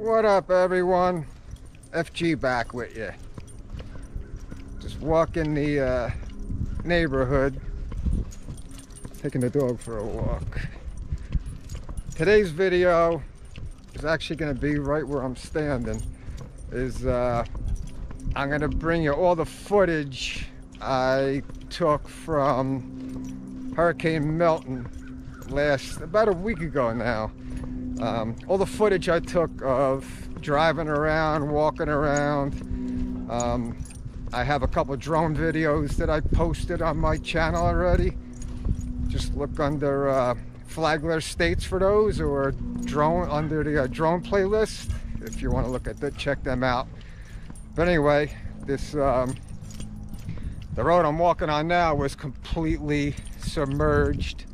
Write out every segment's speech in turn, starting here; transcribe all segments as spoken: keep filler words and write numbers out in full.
What up, everyone? F G back with you. Just walking the uh, neighborhood, taking the dog for a walk. Today's video is actually going to be right where I'm standing. Is uh, I'm going to bring you all the footage I took from Hurricane Milton last about a week ago now. Um, all the footage I took of driving around, walking around. Um, I have a couple drone videos that I posted on my channel already. Just look under uh, Flagler Estates for those, or drone under the uh, drone playlist if you want to look at that. Check them out. But anyway, this um, the road I'm walking on now was completely submerged.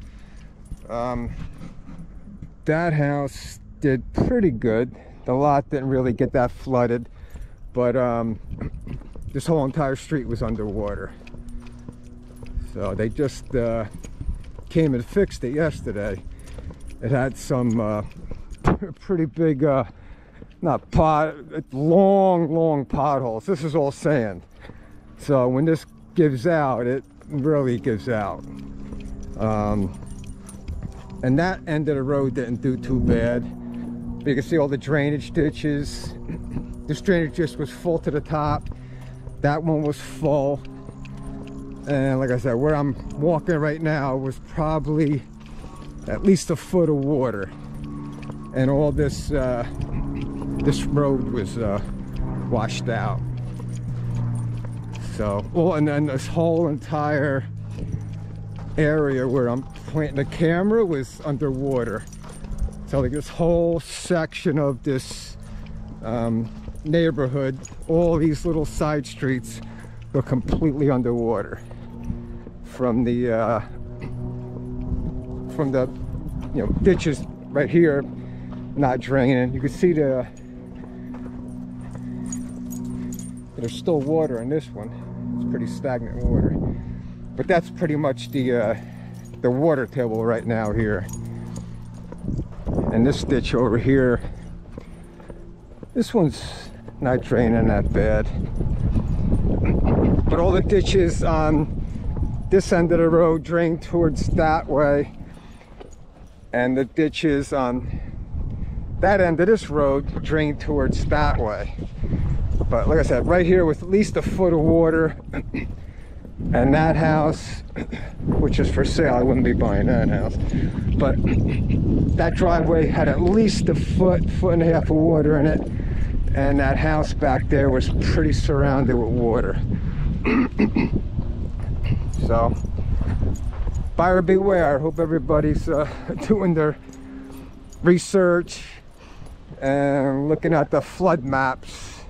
Um, that house did pretty good. The lot didn't really get that flooded, but um, this whole entire street was underwater. So they just uh, came and fixed it yesterday. It had some uh, pretty big, uh, not pot, long, long potholes. This is all sand. So when this gives out, it really gives out. Um, And that end of the road didn't do too bad. But you can see all the drainage ditches. This drainage ditch was full to the top. That one was full. And like I said, where I'm walking right now was probably at least a foot of water. And all this, uh, this road was uh, washed out. So, well, and then this whole entire area where I'm pointing the camera was underwater. So like this whole section of this um, neighborhood, all these little side streets were completely underwater from the uh, from the you know ditches right here not draining. You can see the there's still water in this one. It's pretty stagnant water. But that's pretty much the uh, the water table right now here. And this ditch over here, this one's not draining that bad. But all the ditches on this end of the road drain towards that way. And the ditches on that end of this road drain towards that way. But like I said, right here with at least a foot of water. And that house, which is for sale, I wouldn't be buying that house, but that driveway had at least a foot, foot and a half of water in it, and that house back there was pretty surrounded with water. So, buyer beware. I hope everybody's uh, doing their research and looking at the flood maps.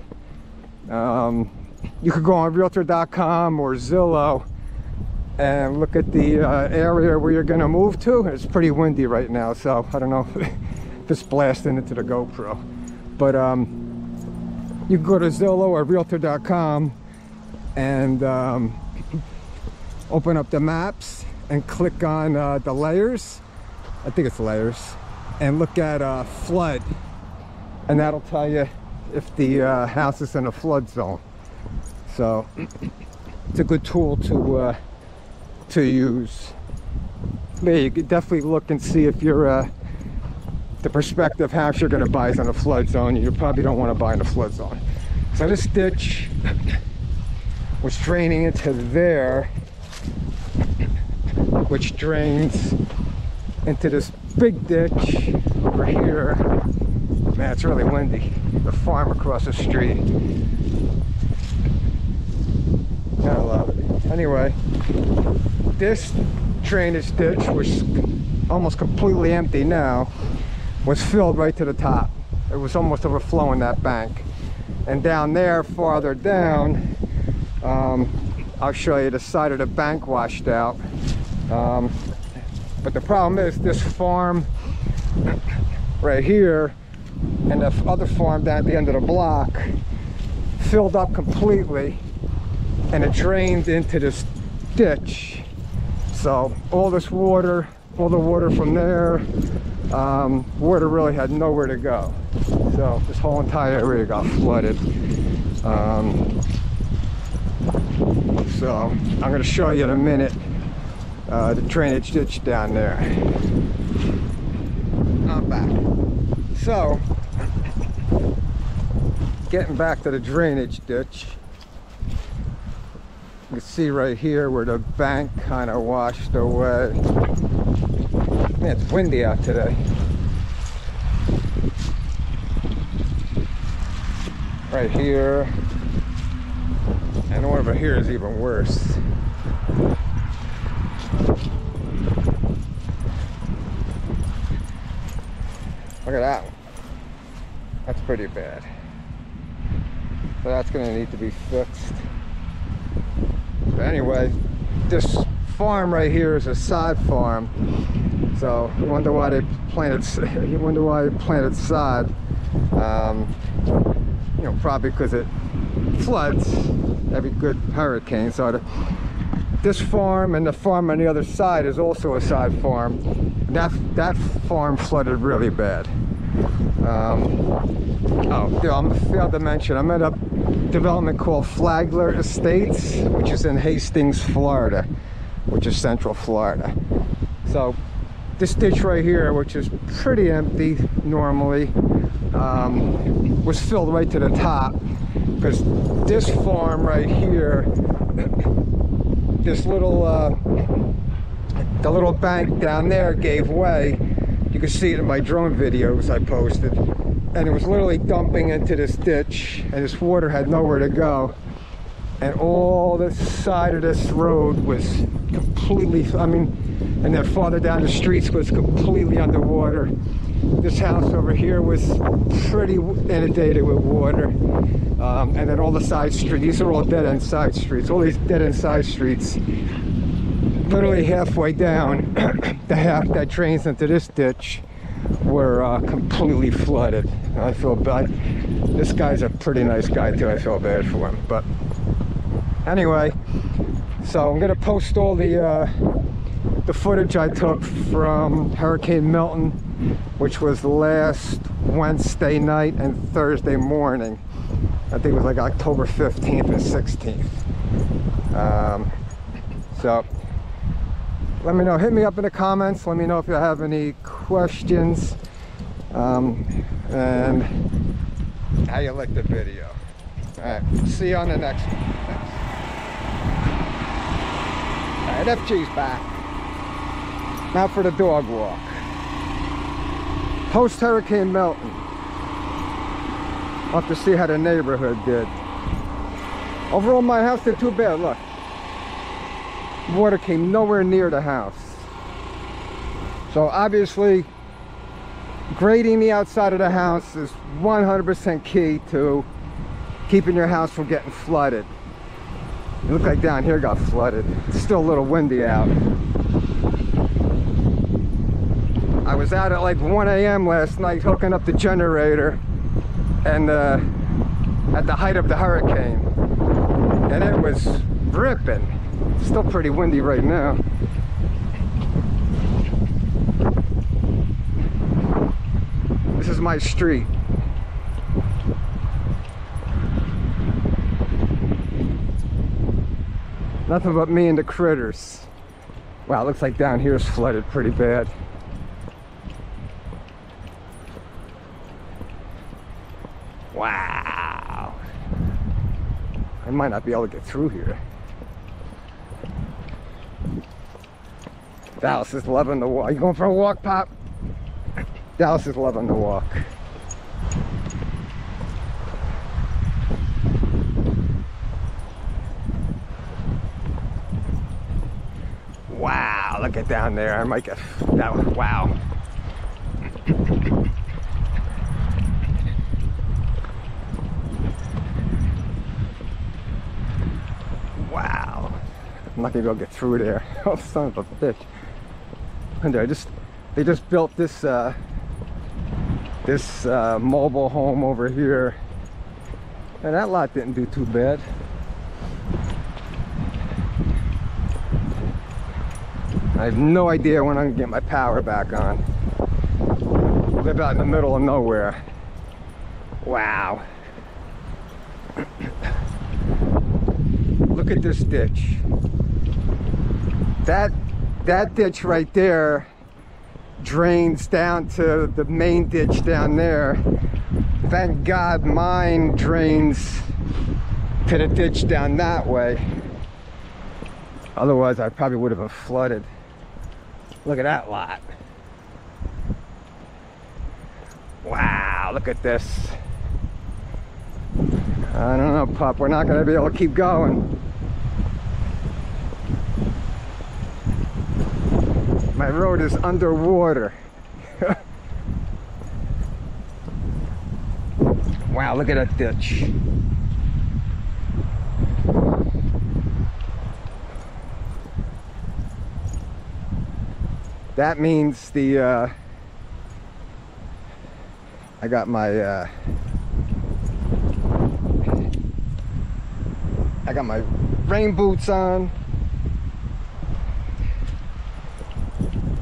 Um, You could go on Realtor dot com or Zillow and look at the uh, area where you're going to move to. It's pretty windy right now, so I don't know if it's blasting into the GoPro. But um, you can go to Zillow or Realtor dot com and um, open up the maps and click on uh, the layers. I think it's layers. And look at uh, flood. And that'll tell you if the uh, house is in a flood zone. So it's a good tool to uh, to use. Yeah, you can definitely look and see if you're uh, the prospective house you're going to buy is in a flood zone. You probably don't want to buy in a flood zone. So this ditch was draining into there, which drains into this big ditch over here. Man, it's really windy. The farm across the street. I love it. Anyway, this drainage ditch, which is almost completely empty now, was filled right to the top. It was almost overflowing that bank. And down there, farther down, um, I'll show you the side of the bank washed out. Um, but the problem is this farm right here and the other farm down at the end of the block filled up completely. And it drained into this ditch. So all this water, all the water from there, um, water really had nowhere to go. So this whole entire area got flooded. Um, so I'm going to show you in a minute uh, the drainage ditch down there. I'm back. So getting back to the drainage ditch. You can see right here where the bank kind of washed away. Man, it's windy out today. Right here. And over here is even worse. Look at that one. That's pretty bad. So that's going to need to be fixed. But anyway, this farm right here is a sod farm. So you wonder why they planted. You wonder why they planted sod. Um, you know, probably because it floods every good hurricane. So the, this farm and the farm on the other side is also a sod farm. And that that farm flooded really bad. Um, oh, yeah, I failed to mention. I'm at a development called Flagler Estates, which is in Hastings, Florida, which is Central Florida. So this ditch right here, which is pretty empty normally, um, was filled right to the top, because this farm right here, this little, uh, the little bank down there gave way. You can see it in my drone videos I posted. And it was literally dumping into this ditch, and this water had nowhere to go. And all this side of this road was completely, I mean, and then farther down the streets was completely underwater. This house over here was pretty inundated with water. Um, and then all the side streets, these are all dead-end side streets, all these dead-end side streets. Literally halfway down, the half that drains into this ditch were uh, completely flooded. I feel bad. This guy's a pretty nice guy too. I feel bad for him. But anyway, so I'm gonna post all the uh, the footage I took from Hurricane Milton, which was last Wednesday night and Thursday morning. I think it was like October fifteenth and sixteenth. Um, so. Let me know, hit me up in the comments, let me know if you have any questions, um, and how you like the video. All right, see you on the next one. All right, F G's back. Now for the dog walk. Post Hurricane Milton. I'll have to see how the neighborhood did. Overall, my house did too bad, look. Water came nowhere near the house. So obviously grading the outside of the house is one hundred percent key to keeping your house from getting flooded. It looked like down here got flooded. It's still a little windy out. I was out at like one A M last night hooking up the generator, and uh, at the height of the hurricane, and it was ripping. Still pretty windy right now. This is my street. Nothing but me and the critters. Wow, it looks like down here is flooded pretty bad. Wow. I might not be able to get through here. Dallas is loving the walk. You going for a walk, Pop? Dallas is loving the walk. Wow, look at down there. I might get that one. Wow. Wow. I'm not going to be able to get through there. Oh, son of a bitch. And they just they just built this uh, this uh, mobile home over here, and that lot didn't do too bad. I have no idea when I'm gonna get my power back on. out about in the middle of nowhere. Wow. Look at this ditch. That, that ditch right there drains down to the main ditch down there. Thank God mine drains to the ditch down that way. Otherwise, I probably would have been flooded. Look at that lot. Wow, look at this. I don't know, pup, we're not gonna be able to keep going. My road is underwater. Wow, look at that ditch. That means the, uh, I got my, uh, I got my rain boots on.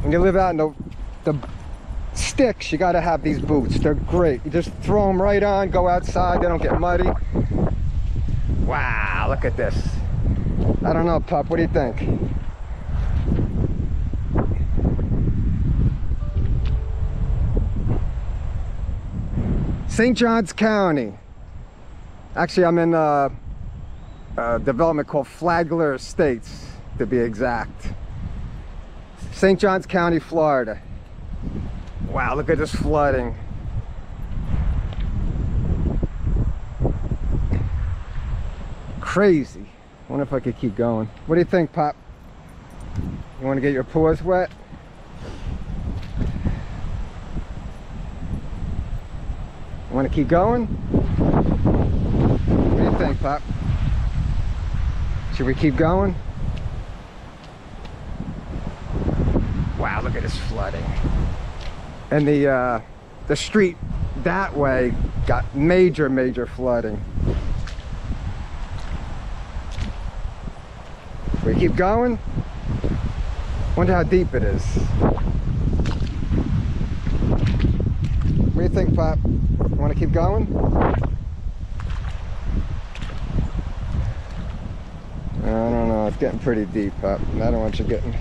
When you live out in the, the sticks, you gotta have these boots. They're great. You just throw them right on, go outside, they don't get muddy. Wow, look at this. I don't know, pup, what do you think? Saint John's County. Actually, I'm in a, a development called Flagler Estates, to be exact. Saint John's County, Florida. Wow, look at this flooding. Crazy. I wonder if I could keep going. What do you think, Pop? You want to get your paws wet? Want to keep going? What do you think, Pop? Should we keep going? Wow, look at this flooding. And the uh, the street that way got major, major flooding. We keep going? Wonder how deep it is. What do you think, Pop? You want to keep going? I don't know, it's getting pretty deep, Pop. I don't want you getting...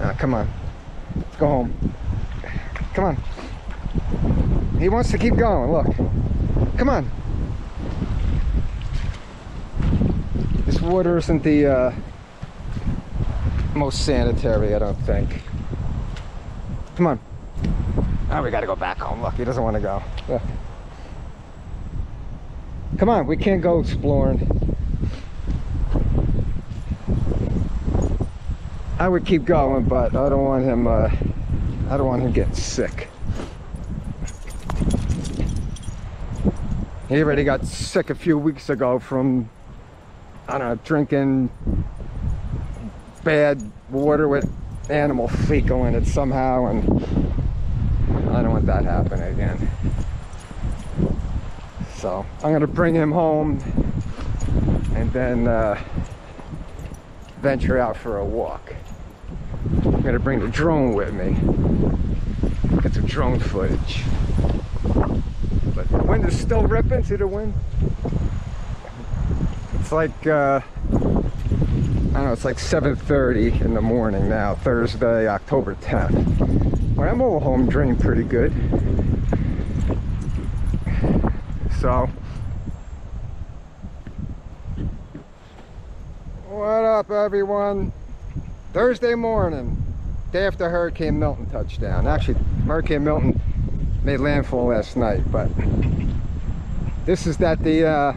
Oh, come on. Let's go home. Come on. He wants to keep going, look. Come on. This water isn't the uh, most sanitary, I don't think. Come on. Oh, we gotta go back home. Look, he doesn't want to go. Look. Come on, we can't go exploring. I would keep going, but I don't want him, uh, I don't want him getting sick. He already got sick a few weeks ago from, I don't know, drinking bad water with animal fecal in it somehow, and I don't want that happening again. So I'm gonna bring him home and then uh, venture out for a walk. I'm gonna bring the drone with me. Get some drone footage. But the wind is still ripping. See the wind? It's like uh, I don't know. It's like seven thirty in the morning now, Thursday, October tenth. Well, I'm all home, drained pretty good. So, what up, everyone? Thursday morning. Day after Hurricane Milton touchdown. Actually, Hurricane Milton made landfall last night, but this is that the uh,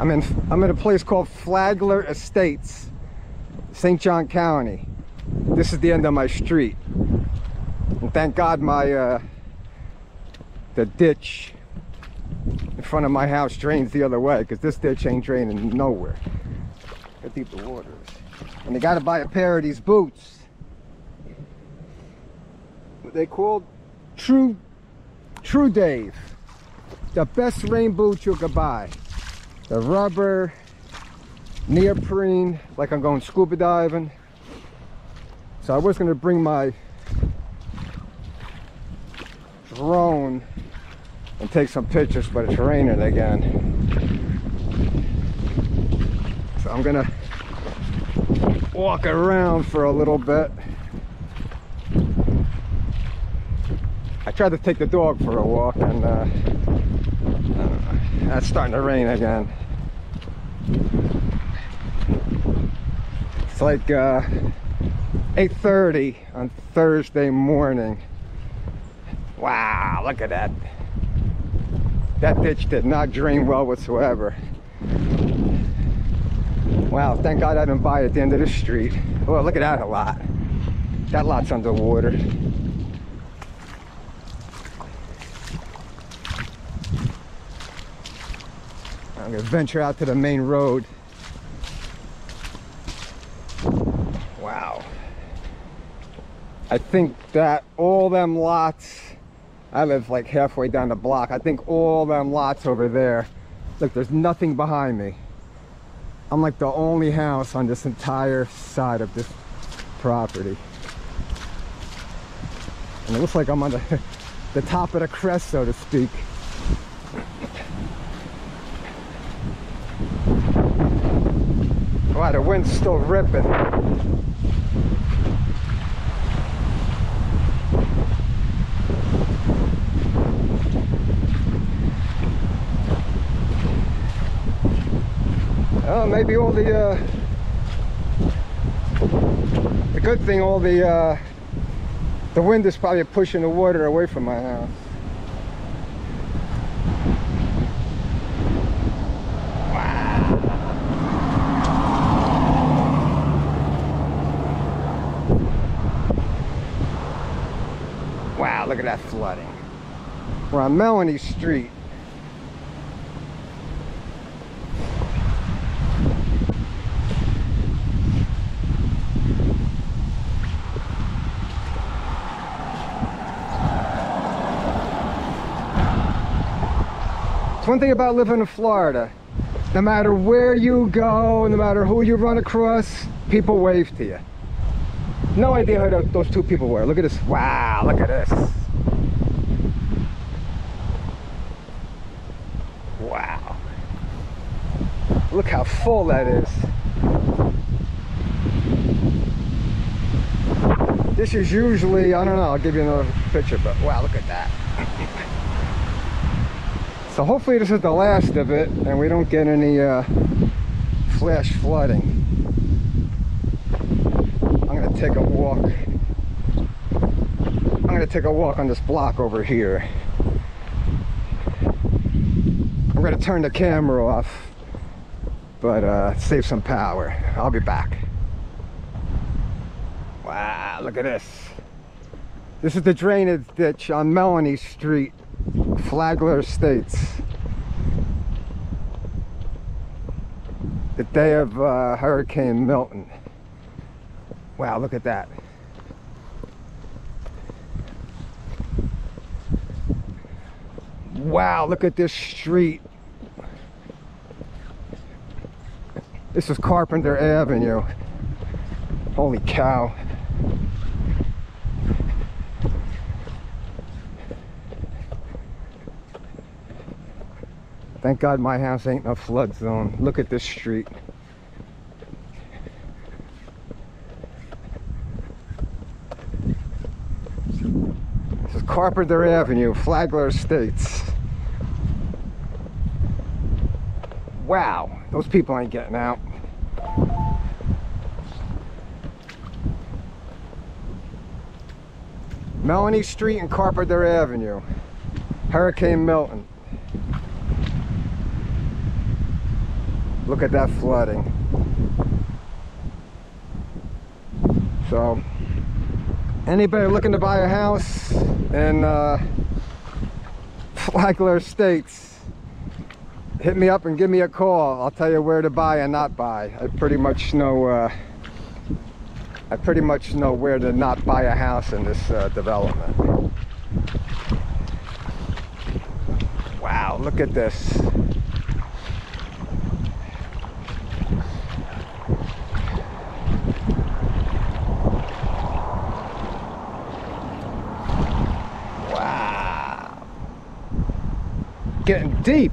I'm in I'm in a place called Flagler Estates, Saint John County. This is the end of my street, and thank God my uh, the ditch in front of my house drains the other way, because this ditch ain't draining nowhere. How deep the water is, and they got to buy a pair of these boots. They called True True Dave. The best rain boots you could buy. The rubber, neoprene, like I'm going scuba diving. So I was gonna bring my drone and take some pictures, but it's raining again. So I'm gonna walk around for a little bit. I tried to take the dog for a walk, and uh, uh, it's starting to rain again. It's like uh, eight thirty on Thursday morning. Wow, look at that. That ditch did not drain well whatsoever. Wow, thank God I didn't buy at the end of the street. Well, look at that a lot. That lot's underwater. I'm gonna venture out to the main road. Wow. I think that all them lots, I live like halfway down the block, I think all them lots over there, look, there's nothing behind me. I'm like the only house on this entire side of this property. And it looks like I'm on the, the top of the crest, so to speak. Wow, the wind's still ripping. Oh, maybe all the, uh, the good thing, all the, uh, the wind is probably pushing the water away from my house. Look at that flooding. We're on Melanie Street. It's one thing about living in Florida. No matter where you go, no matter who you run across, people wave to you. No idea who those two people were. Look at this. Wow, look at this. Wow. Look how full that is. This is usually, I don't know, I'll give you another picture, but wow, look at that. So hopefully this is the last of it and we don't get any uh, flash flooding. I'm going to take a walk. I'm going to take a walk on this block over here. I'm gonna turn the camera off, but uh, save some power. I'll be back. Wow, look at this. This is the drainage ditch on Melanie Street, Flagler Estates. The day of uh, Hurricane Milton. Wow, look at that. Wow, look at this street. This is Carpenter Avenue. Holy cow. Thank God my house ain't in a flood zone. Look at this street. This is Carpenter Avenue, Flagler Estates. Wow, those people ain't getting out. Melanie Street and Carpenter Avenue. Hurricane Milton. Look at that flooding. So, anybody looking to buy a house in uh, Flagler Estates? Hit me up and give me a call. I'll tell you where to buy and not buy. I pretty much know. Uh, I pretty much know where to not buy a house in this uh, development. Wow! Look at this. Wow! getting deep.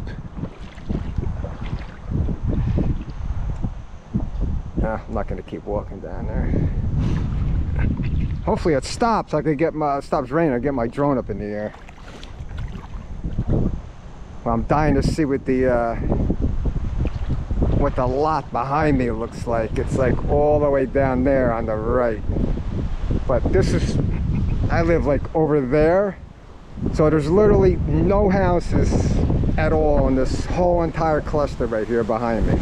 Nah, I'm not going to keep walking down there. Hopefully it stops. I could get my it stops raining. I get my drone up in the air. Well, I'm dying to see what the uh, what the lot behind me looks like. It's like all the way down there on the right. But this is, I live like over there, so there's literally no houses at all in this whole entire cluster right here behind me.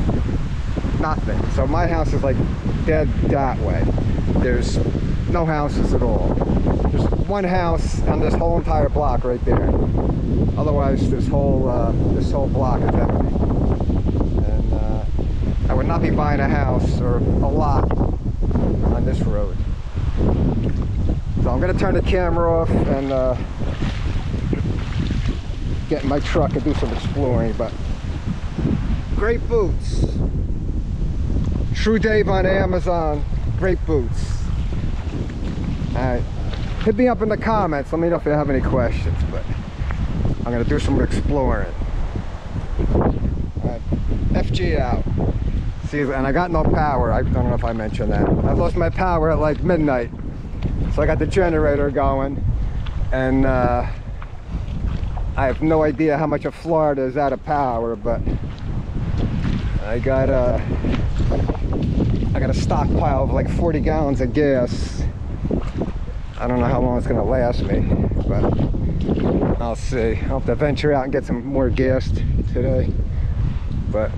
Nothing. So my house is like dead that way. There's no houses at all. There's one house on this whole entire block right there. Otherwise, this whole uh, this whole block is empty. And uh, I would not be buying a house or a lot on this road. So I'm gonna turn the camera off and uh, get in my truck and do some exploring. But great boots. True Dave on Amazon. Great boots. All right, hit me up in the comments. Let me know if you have any questions. But I'm gonna do some exploring. All right, F G out. See, and I got no power. I don't know if I mentioned that. I lost my power at like midnight, so I got the generator going, and uh, I have no idea how much of Florida is out of power, but I got a I got a stockpile of like forty gallons of gas. I don't know how long it's gonna last me, but I'll see. I'll have to venture out and get some more gas today, but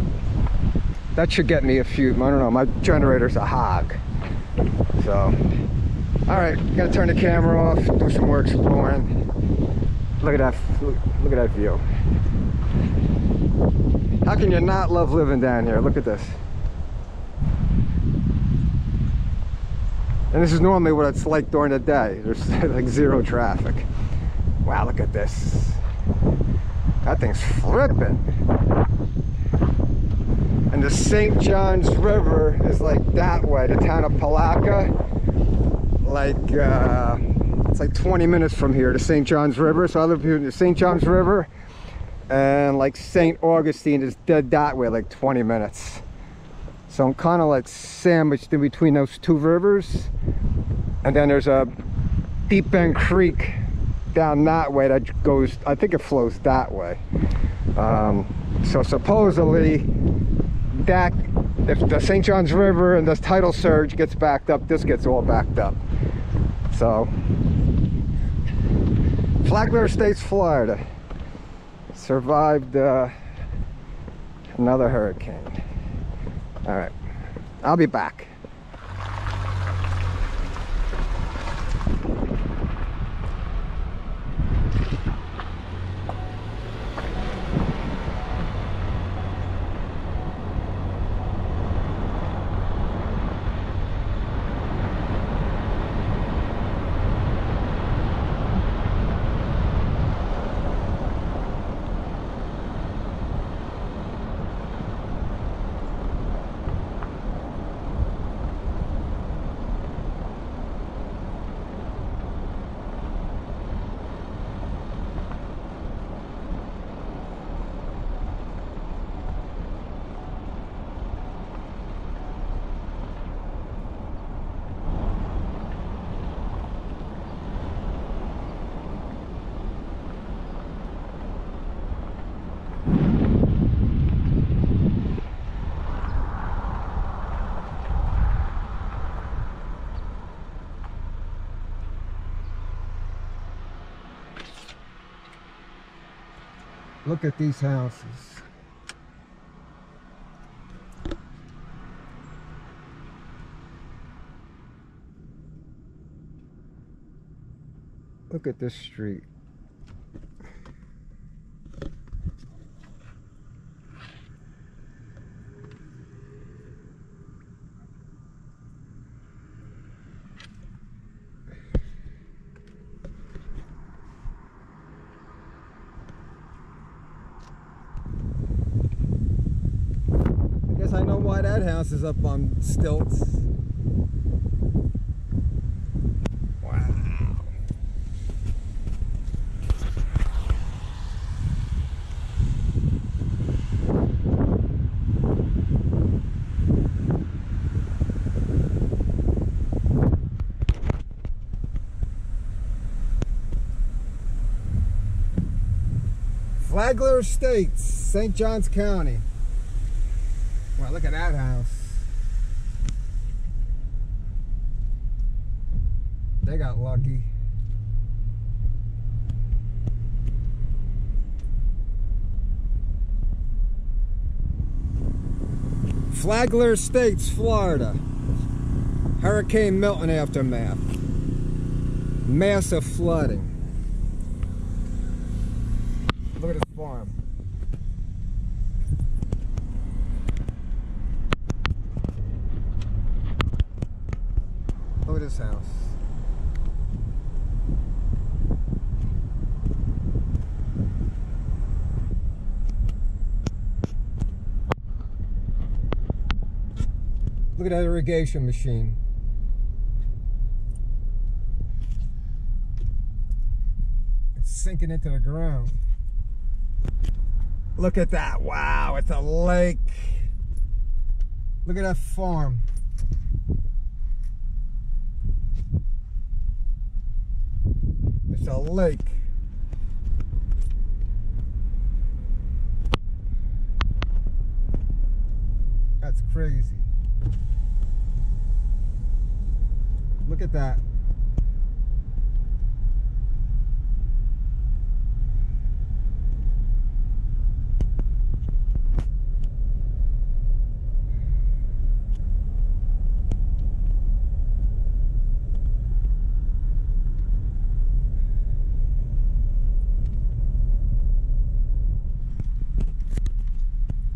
that should get me a few. I don't know, my generator's a hog. So, alright, gotta turn the camera off, do some more exploring. Look at that, look, look at that view. How can you not love living down here? Look at this. And this is normally what it's like during the day. There's like zero traffic. Wow, look at this. That thing's flipping. And the Saint John's River is like that way. The town of Palatka, like uh, it's like twenty minutes from here to Saint John's River. So I live here in the Saint John's River, and like Saint Augustine is dead that way, like twenty minutes. So I'm kind of like sandwiched in between those two rivers. And then there's a deep bend creek down that way that goes, I think it flows that way. Um, so supposedly that, if the Saint John's River and this tidal surge gets backed up, this gets all backed up. So Flagler Estates, Florida survived uh, another hurricane. All right, I'll be back. Look at these houses. Look at this street. I know why that house is up on stilts. Wow. Flagler Estates, Saint John's County. Wow, look at that house. They got lucky. Flagler Estates, Florida. Hurricane Milton aftermath. Massive flooding. Look at this farm. Look at this house. Look at that irrigation machine. It's sinking into the ground. Look at that. Wow, it's a lake. Look at that farm. It's a lake. That's crazy. Look at that.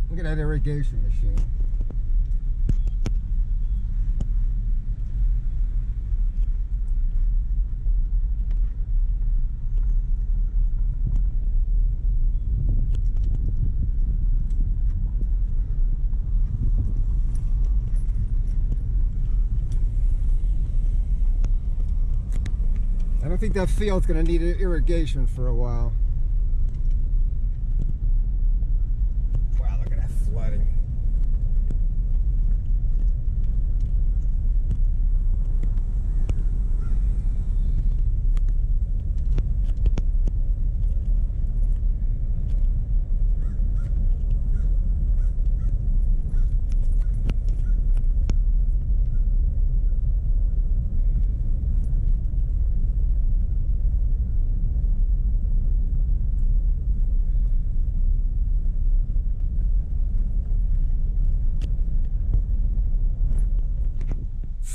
Look at that irrigation machine. I don't think that field's going to need irrigation for a while.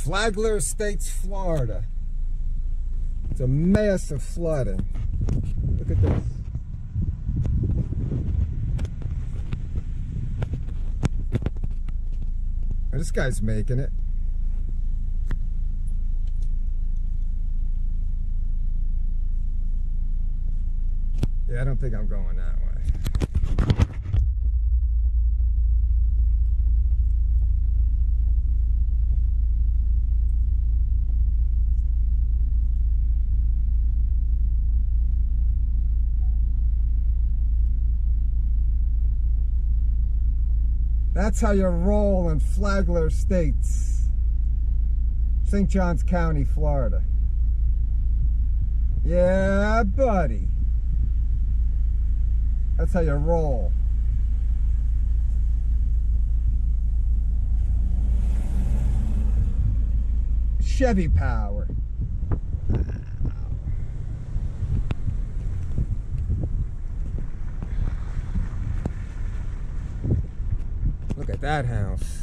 Flagler Estates, Florida. It's a massive flooding. Look at this. Oh, this guy's making it. Yeah, I don't think I'm going that way. That's how you roll in Flagler Estates, Saint John's County, Florida. Yeah, buddy. That's how you roll. Chevy power. Look at that house.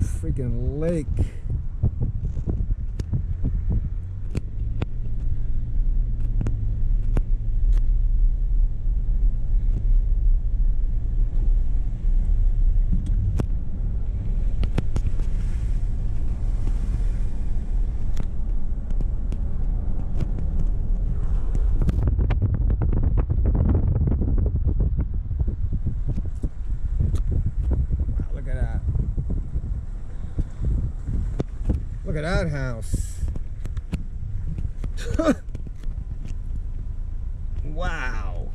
Freaking lake. Look at that house. Wow.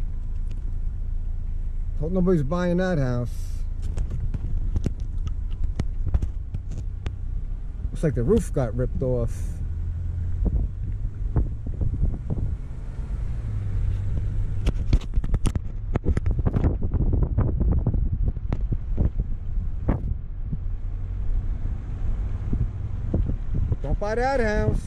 Hope nobody's buying that house. Looks like the roof got ripped off. by that house.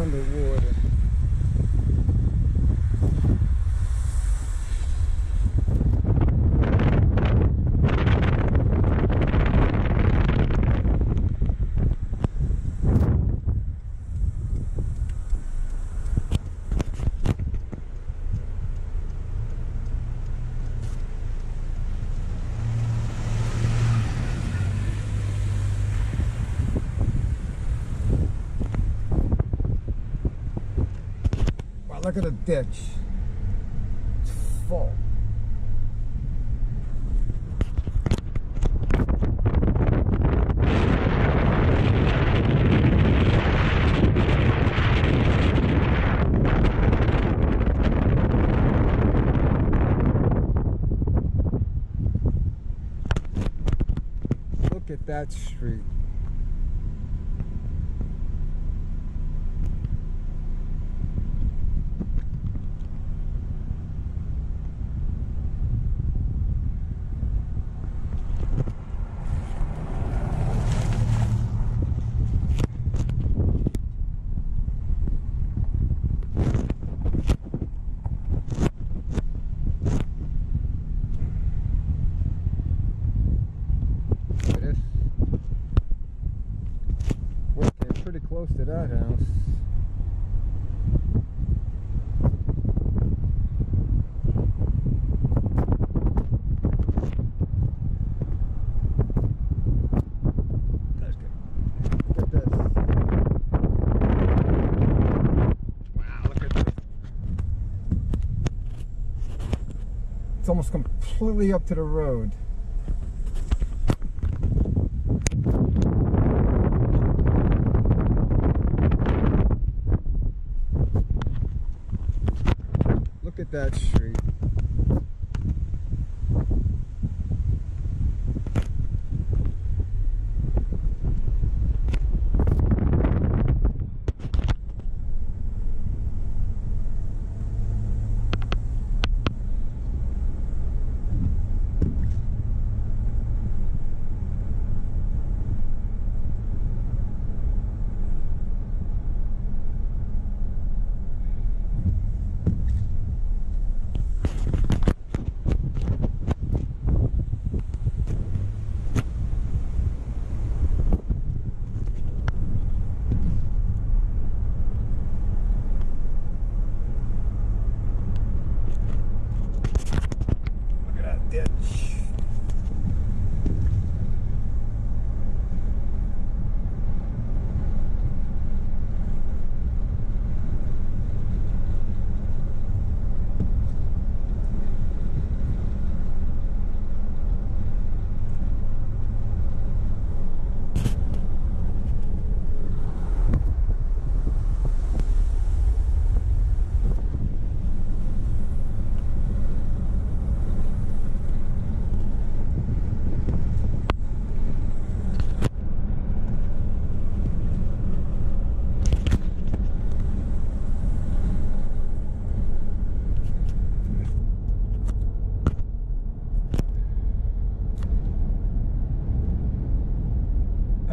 Underwater. Look at the ditch. It's full. Look at that street. Close to that house. That's good. Look at this. Wow, look at this. It's almost completely up to the road. That street.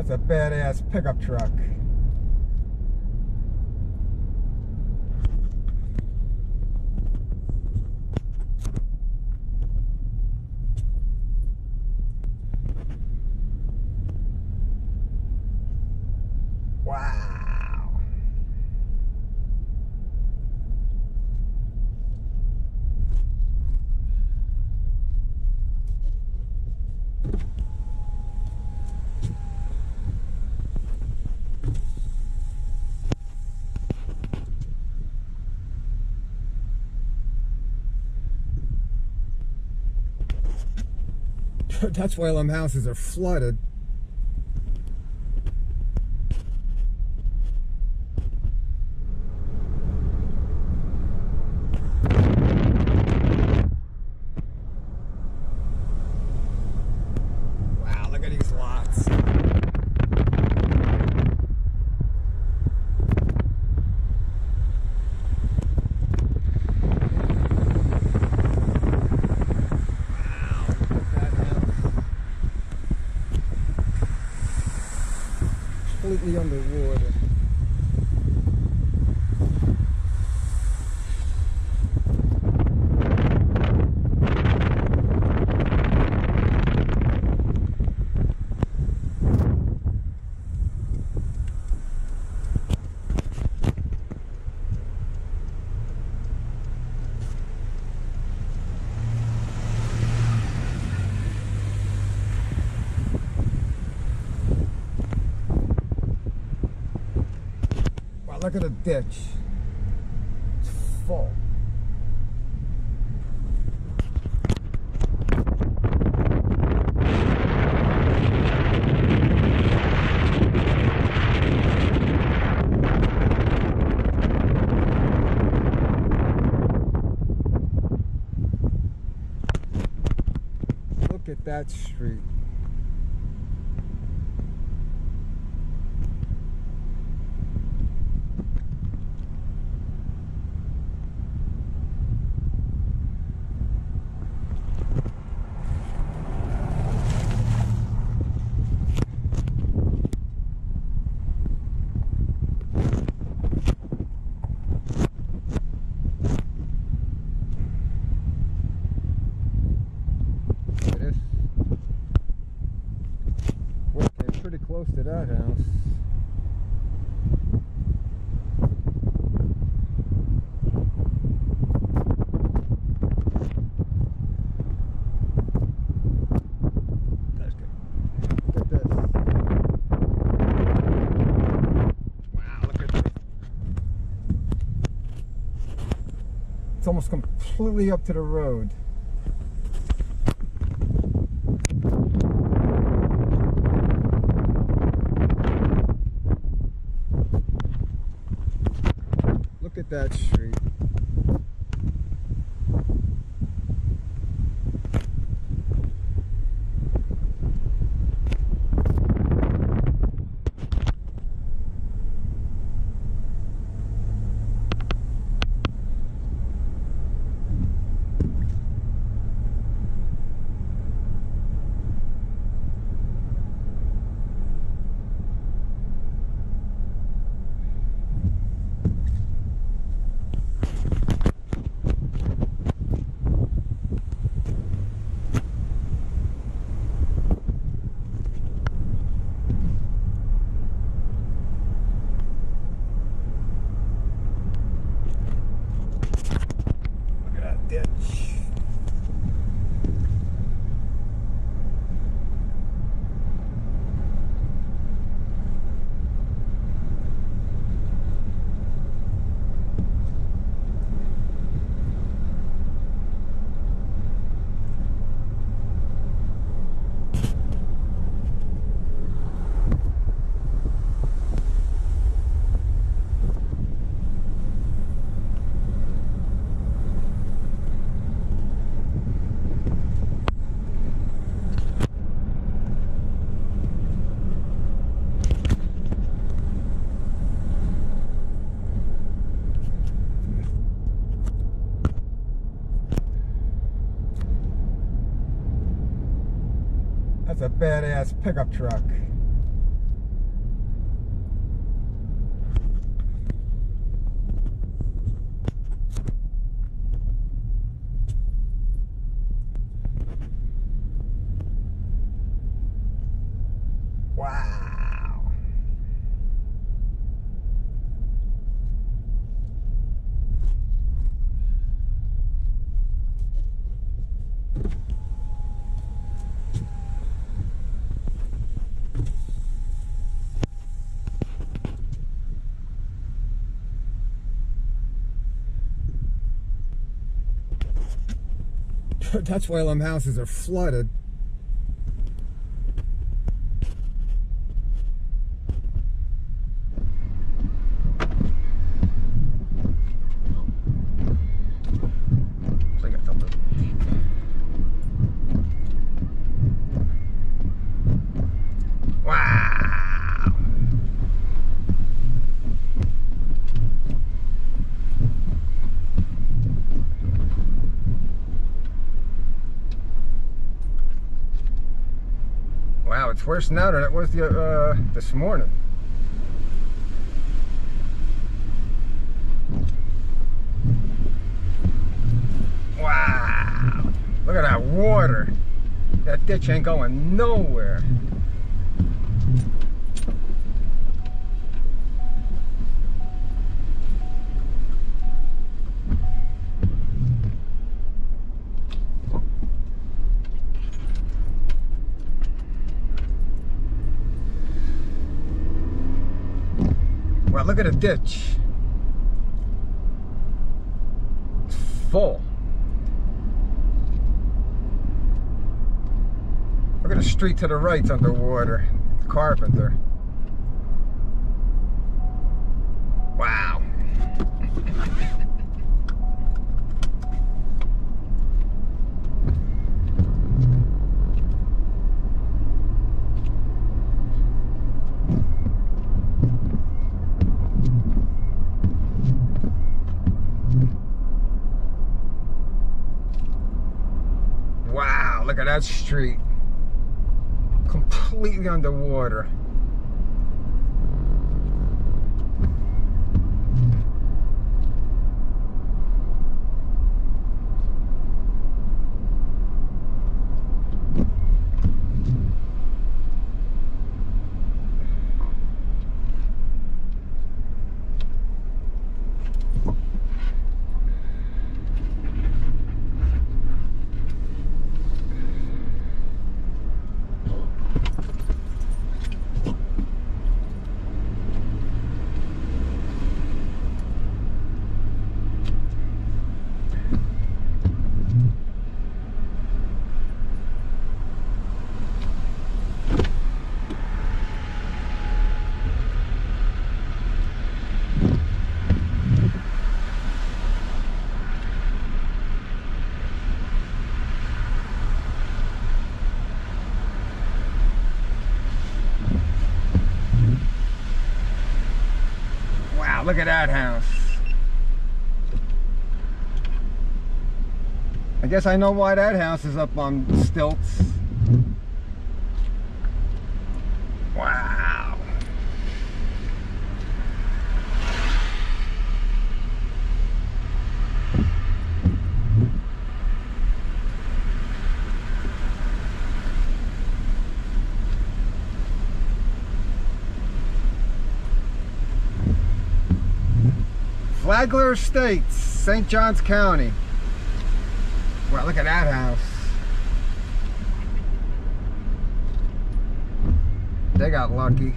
That's a badass pickup truck. Wow. That's why them houses are flooded. Underwater. Look at the ditch. It's full. Look at that street. Pretty close to that house. That's good. Look at this. Wow, look at this. It's almost completely up to the road. That street. That's a badass pickup truck. That's why them houses are flooded. It's worse now than it was the, uh, this morning. Wow! Look at that water. That ditch ain't going nowhere. Look at a ditch. It's full. Look at the street to the right's underwater. The Carpenter. Wow. Look at that street, completely underwater. Look at that house. I guess I know why that house is up on stilts. Wow. Flagler Estates, Saint John's County. Wow, look at that house. They got lucky.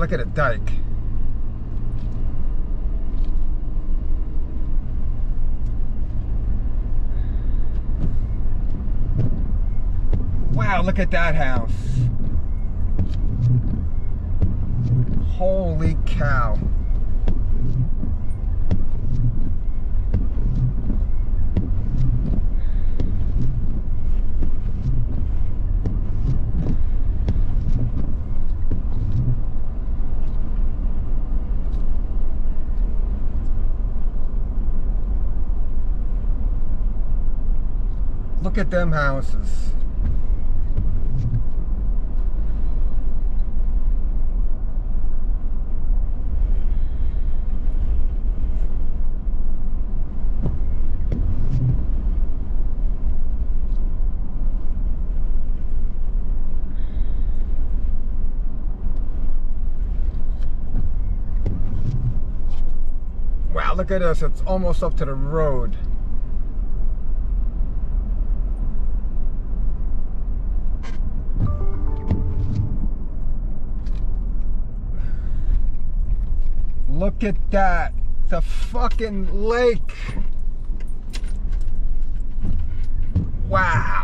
Look at a dike. Wow, look at that house. Holy cow. Look at them houses. Wow, look at us, it's almost up to the road. Look at that, the fucking lake. Wow.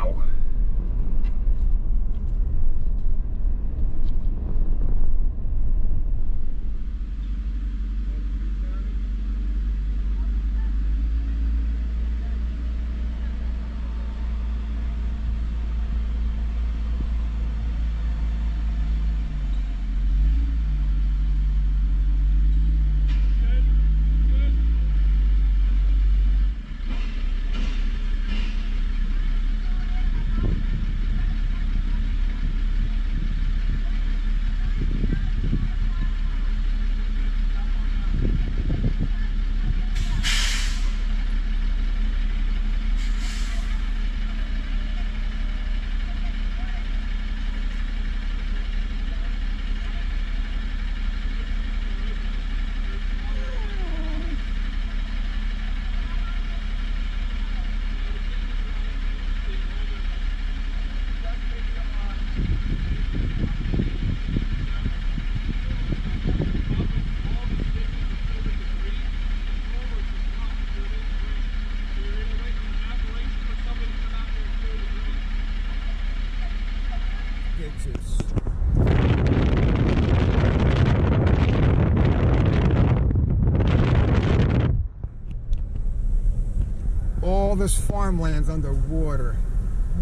All this farmland's underwater.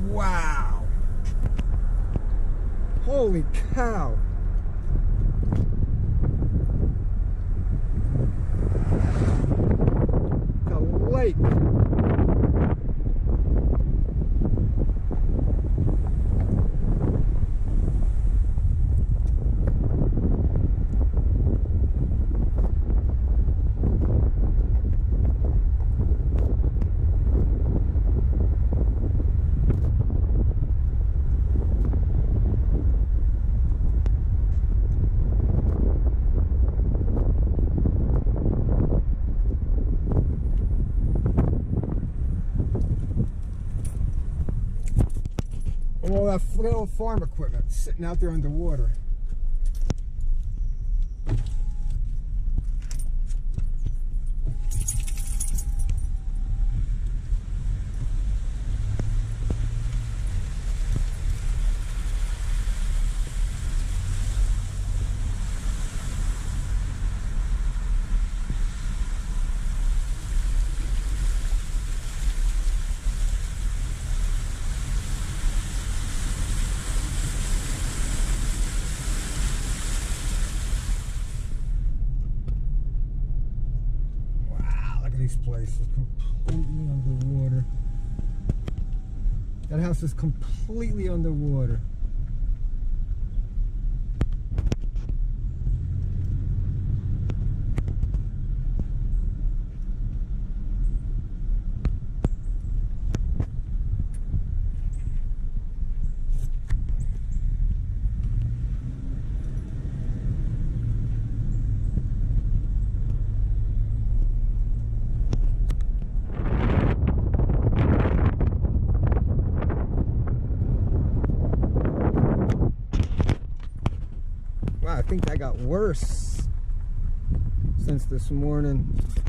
Wow. Holy cow. The lake. All that little farm equipment sitting out there underwater. This place is completely underwater. That house is completely underwater. I think that got worse since this morning.